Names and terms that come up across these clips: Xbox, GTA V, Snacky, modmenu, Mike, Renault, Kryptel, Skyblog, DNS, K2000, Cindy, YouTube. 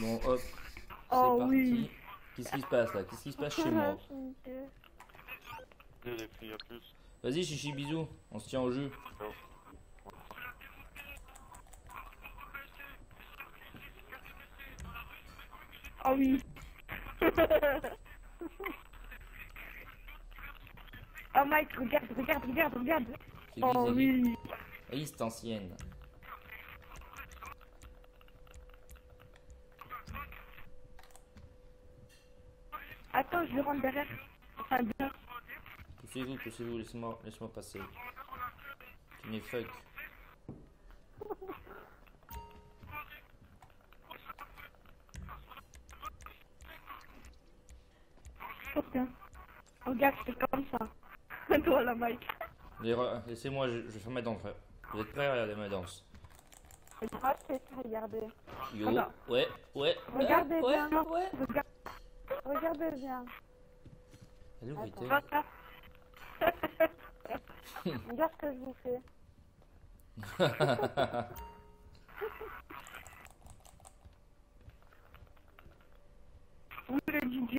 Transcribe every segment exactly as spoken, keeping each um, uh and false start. Bon, hop. Oh parti. Oui. Qu'est-ce qui se passe là? Qu'est-ce qui se passe chez moi? Vas-y, chichi, bisous. On se tient au jeu. Ah oui. Oh Mike, regarde, regarde, regarde, regarde. Oh oui. Oui, c'est ancienne. Attends, je le rentre derrière. Enfin, bien. Poussez-vous, poussez-vous, laisse-moi, laisse-moi passer. Tu n'es fuck. Regarde, c'est comme ça. Toi, la Mike. Laissez-moi, je, je vais faire ma danse. Vous êtes prêts à regarder ma danse? Ah, c'est ça, regardez. Yo. Ouais, ouais. Regardez, euh, bien. Ouais, ouais. Regardez. Regardez bien. Allez, où était? Regarde ce que je vous fais. Où le D J?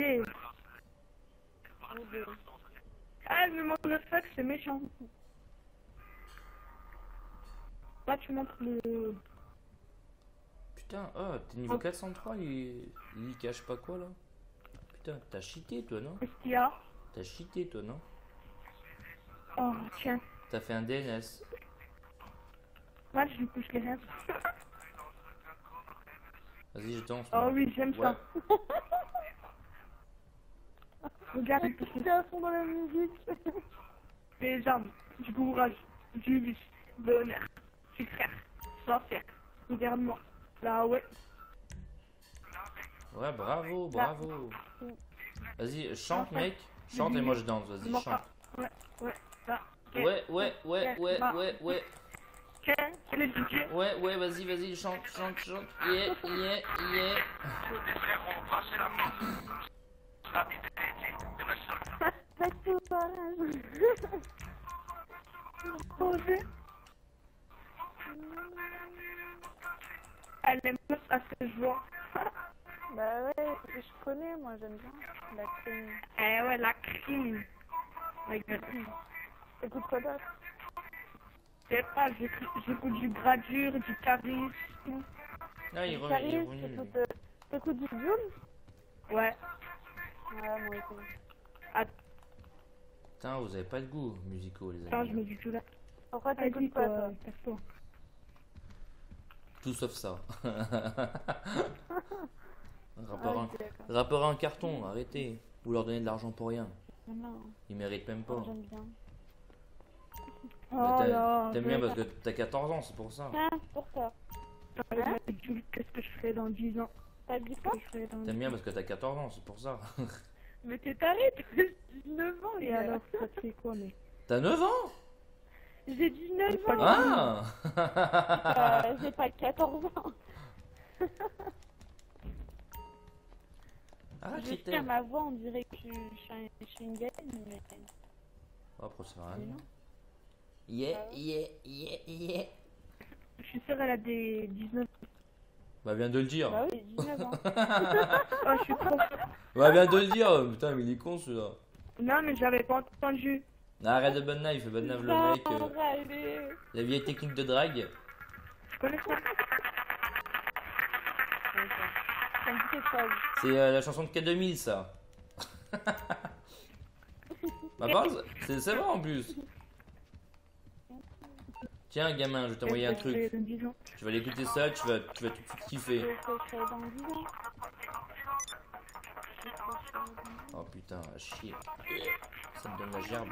Ah, mais mon fuck, c'est méchant. Là, tu montres le... Putain, ah, t'es niveau oh. quatre cent trois, il... il cache pas quoi, là? Putain, t'as cheaté, toi, non? Qu'est-ce qu'il y a? T'as cheaté, toi, non? Oh, tiens. T'as fait un D N S. Moi, je lui couche les rêves. Vas-y, je danse. Oh, oui, j'aime ouais. Ça. Regarde, ils sont à fond dans la musique. Des armes, du courage, du vice, de l'honneur, du frère, sans faire, regarde-moi, là ouais. Ouais, bravo, bravo. Vas-y, chante mec, chante et moi je danse, vas-y, chante. Ouais, ouais, ouais, ouais, ouais, ouais, ouais, ouais. Ouais, ouais, vas-y, vas-y, chante, chante, chante. Yeah, yeah, yeah. Elle aime plus à ce que je vois. Bah ouais, je connais, moi j'aime bien la crime. Eh ouais, la crime. Écoute quoi d'autre? Je sais pas, j'écoute du gradure, du charisme. Non, il revient. T'écoutes du zoom? Ouais. Ouais, moi aussi. Attends. Putain, vous avez pas de goût musicaux, les amis. Putain, je me dis tout là. Pourquoi t'écoutes pas, toi, perso? Tout sauf ça. Rappeur, ah, un... Rappeur un carton, arrêtez. Vous leur donnez de l'argent pour rien. Non. Ils méritent même pas. J'aime bien. Bah, oh, t'aimes bien parce que t'as quatorze ans, c'est pour ça. Ah, c'est pour ça. Hein? Qu'est-ce que je ferai dans dix ans? T'as dit quoi? T'aimes bien parce que t'as quatorze ans, c'est pour ça. Mais t'es taré, t'as dix-neuf ans. Et alors, ça te fait quoi, mais... T'as neuf ans? J'ai dix-neuf ans. Ah euh, j'ai pas quatorze ans. Ah, j'étais ma voix, on dirait que je suis une gaine, mais... Oh, après, ça va rien. Yeah, yeah, yeah, yeah. Je suis sûre qu'elle a des dix-neuf. Bah, viens de le dire. Bah oui, dix-neuf ans. Oh, je suis trop... Bah, viens de le dire. Putain, mais il est con, celui-là. Non, mais j'avais pas entendu. Non, arrête de bonne knife, bonne knife le mec. Euh... La vieille technique de drague. Je connais ça. C'est euh, la chanson de K deux mille, ça. Bah, c'est ça en plus. Tiens, gamin, je vais t'envoyer un truc. Tu vas l'écouter ça, tu vas, tu vas tout de suite kiffer. Oh putain, à chier. Ça me donne la gerbe.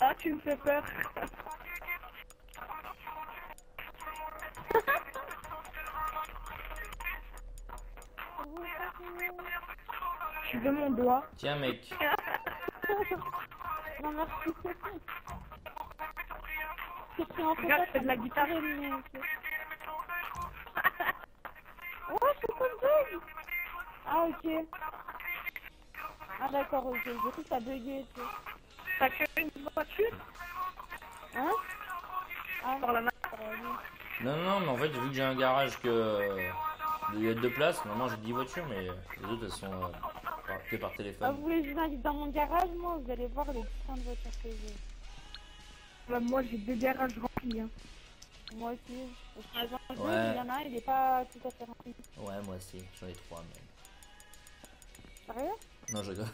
Ah, tu me fais peur. Tu veux mon doigt? Tiens, mec. Non, merci. C'est pris en contact avec la guitare. Ouais, c'est quoi le dog? Ah, ok. Ah d'accord, ok, du coup ça a bugué et tout. T'as que une voiture? Hein? Ah, par la main. Non, non, mais en fait, vu que j'ai un garage que... il y a deux places, normalement j'ai dix voitures, mais les autres elles sont euh, par... que par téléphone. Ah, vous voulez que je m'invite dans mon garage, moi? Vous allez voir les cinq voitures que j'ai. Bah, moi j'ai deux garages remplis, hein. Moi aussi. Par exemple, ouais. Deux, il y en a un, il est pas tout à fait rempli. Ouais, moi aussi, j'en ai trois même. Sérieux? Non, je rigole.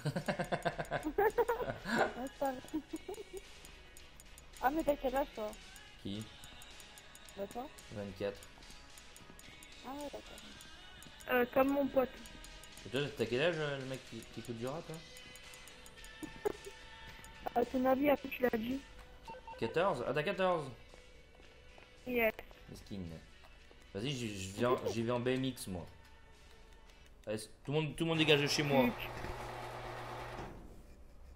Ah, mais t'as quel âge toi? Qui? Bah, toi? vingt-quatre. Ah, ouais, d'accord. Euh, comme mon pote. Et toi, t'as quel âge le mec qui, qui écoute du rap, hein? À ton avis, à qui tu l'as dit? quatorze? Ah, t'as quatorze? Yes. Les skins. Vas-y, j'y vais en B M X, moi. Allez, tout le monde, tout le monde dégage de chez moi.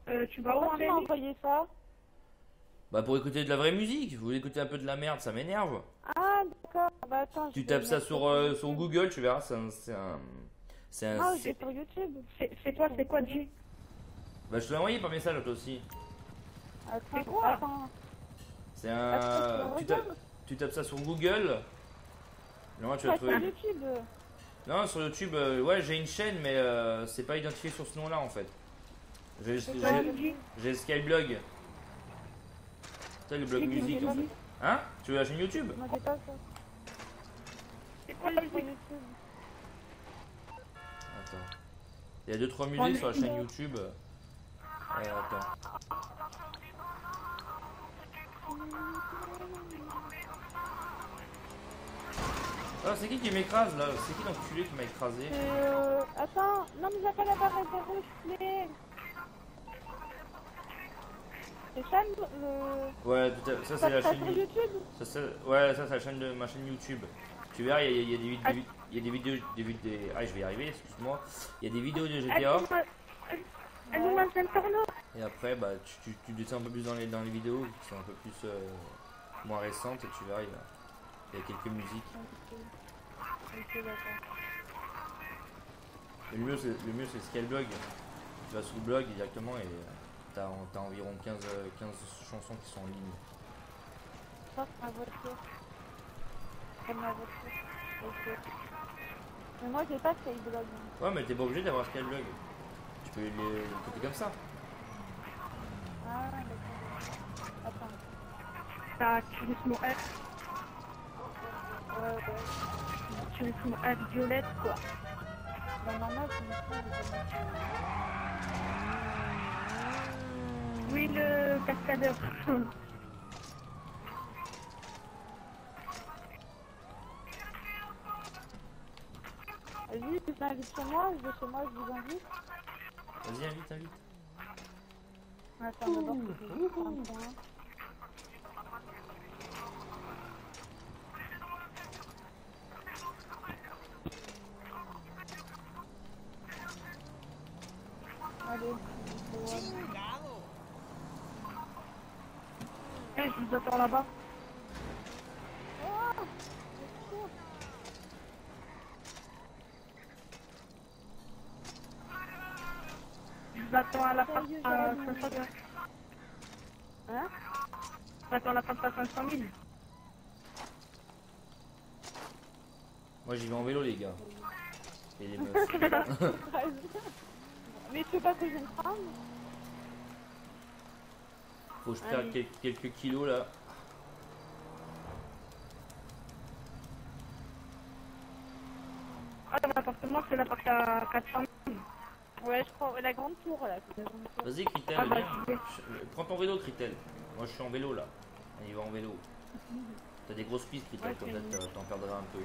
Euh, tu vas où en envoyer ça? Bah pour écouter de la vraie musique. Vous voulez écouter un peu de la merde, ça m'énerve. Ah d'accord. Bah attends. Tu tapes ça sur, euh, sur Google, tu verras. C'est un, c'est un, c'est un. Ah c'est sur YouTube. C'est toi, c'est quoi G? Bah je te l'ai envoyé par message toi aussi. C'est quoi? C'est un. Tu tapes, tu tapes ça sur Google. Normalement tu vas trouver. YouTube. Non, sur YouTube, euh, ouais, j'ai une chaîne, mais euh, c'est pas identifié sur ce nom-là en fait. J'ai Skyblog. C'est le blog musique en fait. Hein? Tu veux la chaîne YouTube? Non, j'ai pas ça. C'est quoi la chaîne YouTube? Attends. Il y a deux trois musiques sur la chaîne YouTube. Allez, attends. Ah, c'est qui qui m'écrase là? C'est qui l'enculé qui m'a écrasé? Euh... Attends, non mais j'appelle la barre de rouge, s'il te plaît. C'est ça le... Ouais, ça c'est la chaîne YouTube. Ça, ouais, ça c'est la chaîne de ma chaîne YouTube. Tu verras, il y, y, y a des, vid ah. des, il y a des vidéos... Des vid des... Ah, je vais y arriver, excuse-moi. Il y a des vidéos de G T A. Elle nous lance un porno. Et après, bah, tu, tu, tu descends un peu plus dans les, dans les vidéos qui sont un peu plus... Euh, moins récentes et tu verras, il y a... Il y a quelques musiques. Okay. Okay, le mieux c'est Skyblog. Tu vas sur le blog directement et t'as as environ quinze, quinze chansons qui sont en ligne. Sauf ma voiture. Comme ma voiture. Okay. Mais moi j'ai pas Skyblog. Ouais mais t'es pas obligé d'avoir Skyblog. Tu peux les, les copier comme ça. Ah d'accord. Attends. T'as activé mon F. Ouais, ouais. Tu me fous à violette quoi. Bah normal, tu me fous à violette. Oui, le cascadeur. Vas-y, tu t'invites chez moi, je vais chez moi, je vous invite. Vas-y, invite, invite. Attends, d'abord, je vais. Je vous attends là-bas. Oh, je vous attends à la fin de cinq cent mille. Hein? Je vous attends à la fin de cinq cent mille. Moi j'y vais en vélo les gars. Et les meufs. Mais tu veux pas que je me prenne? Faut que je perde quelques kilos là. Ah, l'appartement c'est la partie à quatre cent mille. Ouais, je prends la grande tour là. Vas-y, Kryptel, ah, bah, viens. Je... Prends ton vélo, Kryptel. Moi je suis en vélo là. Il va en vélo. T'as des grosses pistes, Kryptel, ouais, comme ça t'en perdras un peu.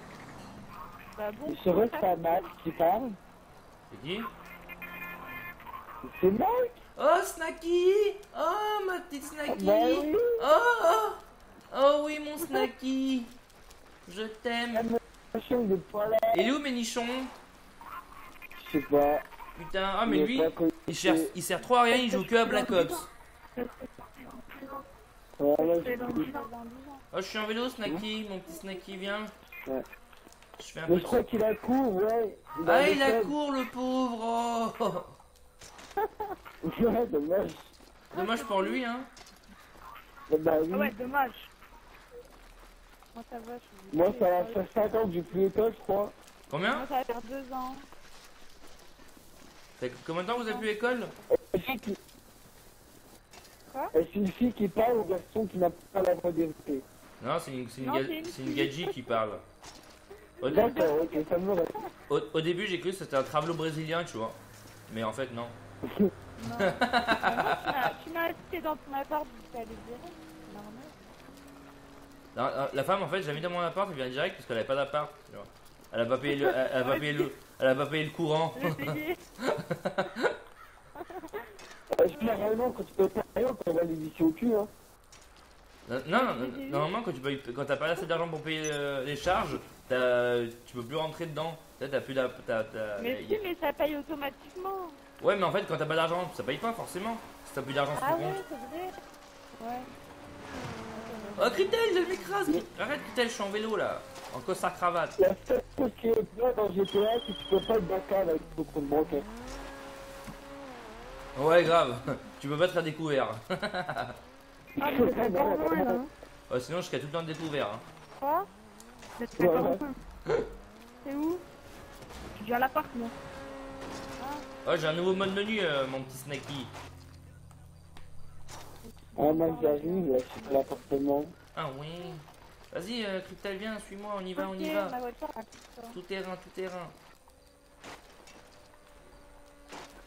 Bah, bon, je serais pas mal qui parle. C'est qui? C'est Mike. Oh Snacky! Oh ma petite Snacky! Oh, oh, oh oui mon Snacky! Je t'aime! Il est où mes nichons? Je sais pas. Putain, ah mais lui, il, cher... il sert trop à rien, il joue que à Black Ops. Oh je suis en vélo Snacky, mon petit Snacky, viens. Je fais un peu. Je crois qu'il a court, ouais. Ah il a court le pauvre! Oh. Ouais, dommage. Dommage pour lui, hein. Bah oui. Ouais, dommage. Moi, ça va, je... Moi, ça va faire cinq ans que j'ai plus l'école, je crois. Combien? Moi, ça va faire deux ans. Combien de temps vous avez plus l'école? Quoi? C'est une fille qui parle au garçon qui n'a pas la voix d'hérité. Non, c'est une, une, ga une gadji qui parle. Au, dé okay, ça me au, au début, j'ai cru que c'était un travelo brésilien, tu vois. Mais en fait, non. Non. Tu m'as resté dans ton appart, tu allé direct, c'est normal. La femme, en fait, j'ai mis dans mon appart, elle vient direct parce qu'elle n'avait pas d'appart. Elle a pas payé le, elle a pas payé le, elle a pas payé le courant. Généralement, quand tu peux pas payer, on va les visser au cul, hein. Non, non, non, normalement quand tu peux, quand t'as pas assez d'argent pour payer euh, les charges, tu peux plus rentrer dedans. T'as plus la. Mais si, mais ça paye automatiquement. Ouais, mais en fait quand t'as pas d'argent, ça paye pas forcément. Si t'as plus d'argent, c'est ah ouais, c'est vrai. Ouais. Oh Kryptel, je m'écrase. Oui. Arrête Kryptel, je suis en vélo là, en costard cravate. La seule chose qui est bien dans G T A, c'est que tu peux pas te battre avec ton compte bancaire. Ouais, grave. Tu peux pas te faire découvert. Ah, mais c'est pas loin, hein. Oh, sinon, je serais tout le temps découvert. Hein. Quoi? C'est ouais, ouais. C'est où? Je suis à l'appart, moi. Ah. Oh, j'ai un nouveau mode menu, euh, mon petit Snacky. Ah, moi, j'arrive, là, je suis à l'appartement. Ah, oui. Vas-y, euh, Kryptel, viens, suis-moi, on y va, okay, on y va. Tout terrain, tout terrain.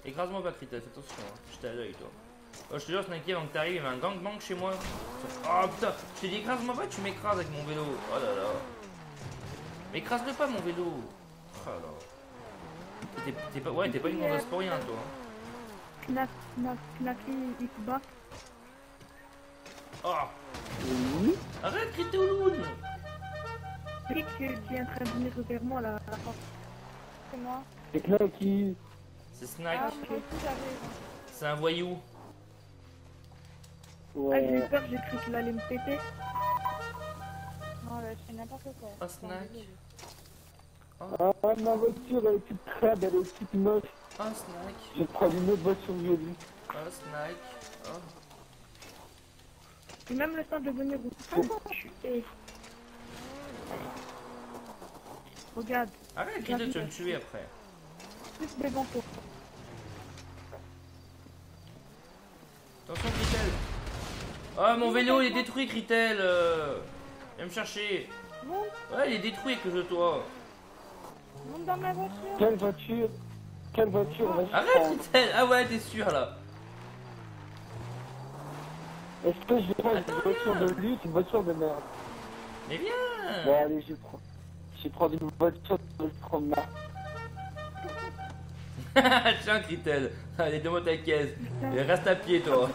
Écrase-moi pas, Kryptel, fais attention, hein. J'étais à l'œil, toi. Oh, je te jure, Snacky, avant que t'arrives, il y avait un gangbang chez moi. Oh putain, je t'ai dit écrase-moi pas, tu m'écrases avec mon vélo. Oh là là. Mais écrase-le pas, mon vélo. Oh là. T'es, t'es pas, ouais, t'es pas une gonzasse pour rien, toi. Snack, snack, snacky, Xbox. Oh. Arrête, Kryptel Ouloun. Rick, tu es en train de venir vers moi, là, à la porte. C'est moi. C'est Snacky. C'est Snack. C'est un voyou. Ouais. Ah, j'ai eu peur, j'ai cru qu'il allait me péter. Non, là, je fais n'importe quoi. Oh, Snack. Oh. Ah, ma voiture, elle est toute crade, elle est toute moche. Oh, Snack. Je prends une autre voiture jolie. Oh, Snack. Oh. Et même le temps de venir où je suis. Et... Regarde. Arrête, Kryptel, tu vas me tuer après. Plus des ventaux. Attention, Kryptel. Oh mon vélo il est détruit Kryptel, euh... viens me chercher. Ouais il est détruit que je toi. Monte dans ma voiture. Quelle voiture? Quelle voiture? Arrête Kryptel. Ah ouais t'es sûr là. Est-ce que je prends une voiture de lutte, une voiture de merde? Mais viens. Bon allez je prends. Je prends une voiture de promenade. Tiens Kryptel, allez donne-moi ta caisse. Et reste à pied toi.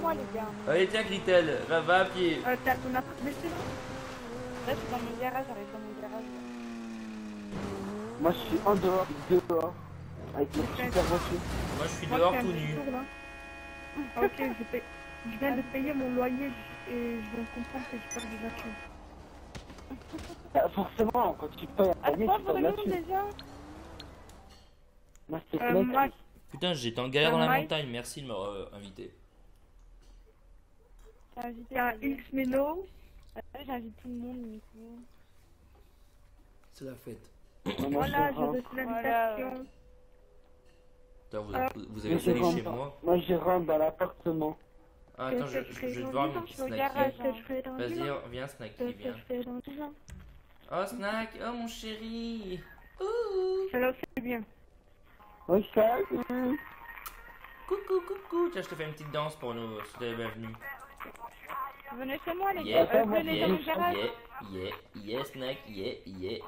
Moi, les gars. Allez tiens Kryptel, va, va à pied. Euh, t'as ton appart, mais c'est bon. Là je suis dans mon garage, j'arrive dans mon garage. Moi je suis en dehors, dehors. Avec mon super voiture. Moi je suis Moi, dehors tout nu. Tour, ok, je, paye... je viens de payer mon loyer et je viens de comprendre que je perds des actions. Bah, forcément, quand tu payes un loyer, tu perds des actions. Moi c'est euh, Mike. Putain j'étais en galère euh, dans la Mike. montagne, merci de m'avoir euh, invité. J'ai invité X Melo. J'invite tout le monde du coup. C'est la fête. Voilà, j'ai reçu l'invitation. Putain, vous, euh, vous avez salé chez moi. Moi je rentre dans l'appartement. Ah, attends, je, je, je vais te voir mon petit Snacky. Vas-y, viens Snacky, viens. Oh Snack, oh mon chéri. Ouh. Alors c'est bien. Oui, ça. Coucou, coucou. Tiens, je te fais une petite danse pour nous souhaiter la bienvenue. Venez chez moi les gars, yeah, euh, venez yeah, dans le garage. Yeah, yeah, yeah, Snack, yeah, yeah.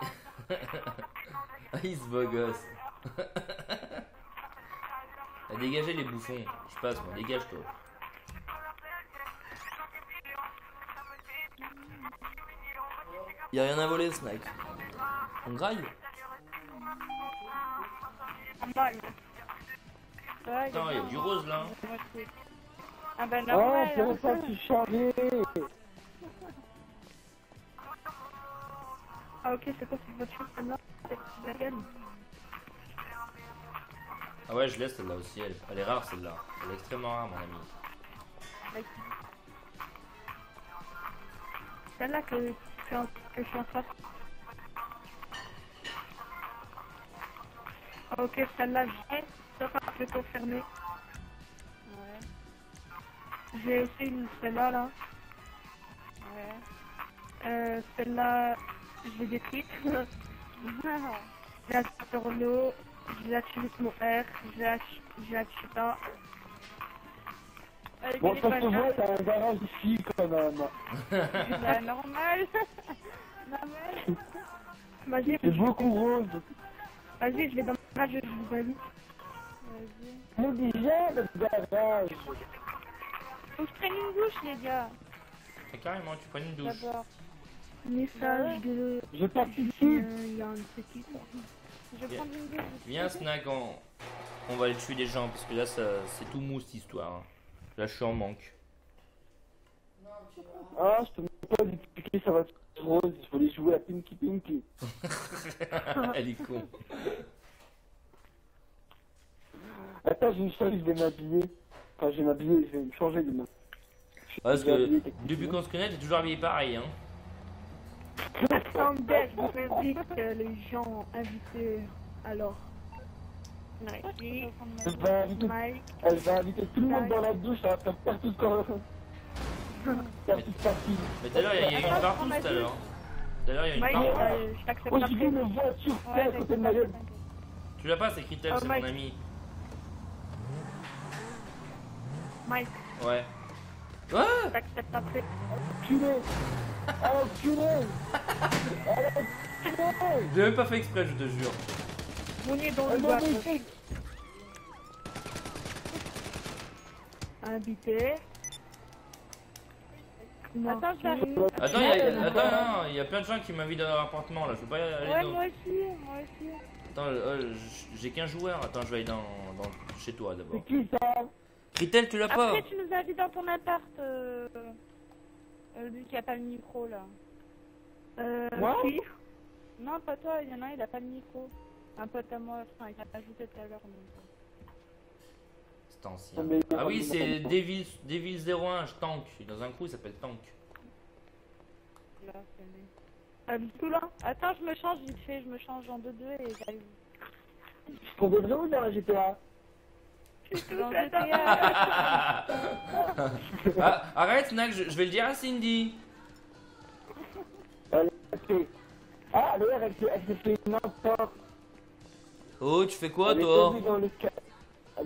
Il se beau gosse. Dégagez les bouffons, je passe moi, dégage toi. Y'a rien à voler Snack. On graille. Attends, y'a du rose là. Ah bah non, oh, c'est pour ça que tu chargé. Ah ok, c'est quoi cette voiture? C'est la gamme. Ah ouais, je laisse celle-là aussi. Elle, elle est rare celle-là. Elle est extrêmement rare, mon ami. Oui. Celle-là que, que je suis en train de... Ok, celle-là, j'ai. Ça va un peu confirmé. Ouais. J'ai aussi une celle-là, là. Ouais. Euh, celle-là, je l'ai détruite. J'ai acheté Renault, j'ai acheté mon R, j'ai acheté ça. Bon, ça se voit, t'as un garage ici quand même. Bah, normal. Normal. C'est beaucoup rose. Vas-y, je vais dans le garage, je vous invite. Vas-y. On dit déjà le garage. Faut que je prenne une douche, les gars. Ah, carrément, tu prends une douche. Message de... Je participe. Il y a un petit... Je prends une douche. Viens, Snack, on... on va aller tuer des gens, parce que là, ça... c'est tout mou, cette histoire. Hein. Là, je suis en manque. Ah, je te demande pas d'expliquer, ça va être rose. Il faut aller jouer à Pinky Pinky. Elle est con. Attends, j'ai une chose, je vais m'habiller. Enfin, je vais m'habiller, je vais me changer demain. Parce que depuis qu'on se connaît, j'ai toujours habillé pareil, hein. Attendez, je vous invite les gens invités, alors. Merci. Elle va inviter, Mike, elle va inviter tout le monde dans la douche, ça va faire partout quand même. Mais tout à l'heure, il y a eu une partout tout à l'heure. Tout à l'heure, il y a eu une partout. Oh, j'ai vu une voiture à côté de ma gueule. Tu l'as pas, c'est Kryptel, c'est mon ami. Mike. Ouais. Quoi ? T'acceptes après. Enculé. Enculé. Enculé. J'ai même pas fait exprès, je te jure. On est dans le bois. Invité. Attends, j'arrive. Attends, il y a, attends, non, il y a plein de gens qui m'invitent dans leur appartement là. Je veux pas aller. Ouais, moi aussi, moi aussi. Attends, euh, j'ai qu'un joueur. Attends, je vais aller dans, dans chez toi d'abord. C'est qui ça? Kryptel, tu l'as pas? Après, tu nous invites dans ton appart. Euh, euh, lui qui a pas le micro là. Euh. Moi? Oui. Non, pas toi. Il y en a un, il a pas le micro. Un pote à moi, enfin, il a ajouté tout à l'heure. C'est ancien. Ah oui, c'est Devil, Devil zéro un, je tank. Dans un coup, il s'appelle Tank. Là, c'est lui. Ah, là. Attends, je me change vite fait, je me change en deux deux et j'arrive. Je prends besoin ou dans la G T A? Je suis dans la G T A. Ah, arrête, Snack, je, je vais le dire à Cindy. Ah, le R, elle s'est fait n'importe. Oh, tu fais quoi, toi?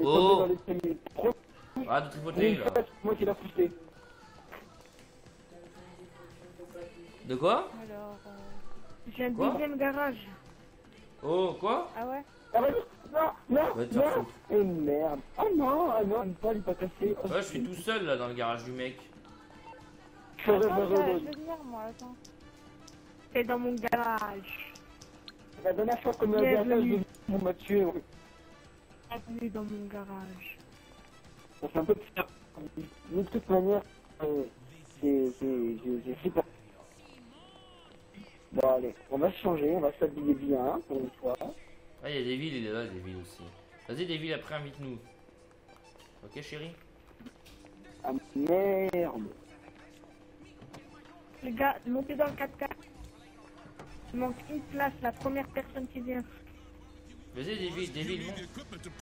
Oh! Ah, de tripoter, là. Moi qui l'a poussé. De quoi? Alors, euh... j'ai un deuxième garage. Oh, quoi? Ah ouais? Ah ouais? Non, non, ouais, non. Eh merde. Oh non, ah non, une poêle, il pas cassé. Ouais, je suis tout seul, là, dans le garage du mec. Attends, je vais venir, moi, attends. C'est dans mon garage. La dernière fois qu'on m'a garage, on m'a tué, oui. Bienvenue dans mon garage. Ça fait un peu bizarre. De toute manière, je sais pas. Bon, allez, on va se changer, on va s'habiller bien pour une fois. Ah, il y a des villes, il est là, des villes aussi. Vas-y, des villes, après, invite-nous. Ok, chérie? Ah, merde. Les gars, montez dans le quatre quatre. Il manque une place, la première personne qui vient. Vas-y, David, David, monte.